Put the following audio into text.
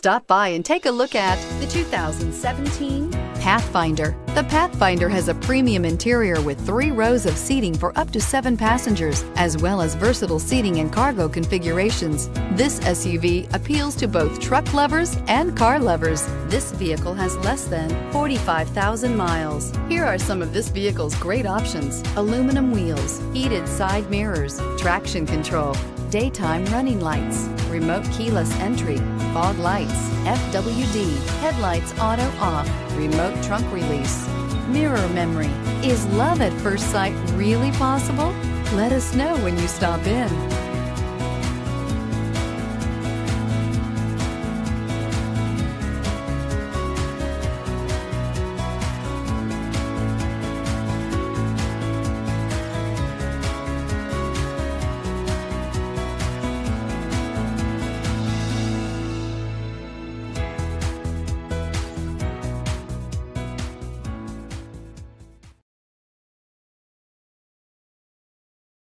Stop by and take a look at the 2017 Pathfinder. The Pathfinder has a premium interior with 3 rows of seating for up to 7 passengers, as well as versatile seating and cargo configurations. This SUV appeals to both truck lovers and car lovers. This vehicle has less than 45,000 miles. Here are some of this vehicle's great options: aluminum wheels, heated side mirrors, traction control, daytime running lights, remote keyless entry, fog lights, FWD, headlights auto off, remote trunk release, mirror memory. Is love at first sight really possible? Let us know when you stop in.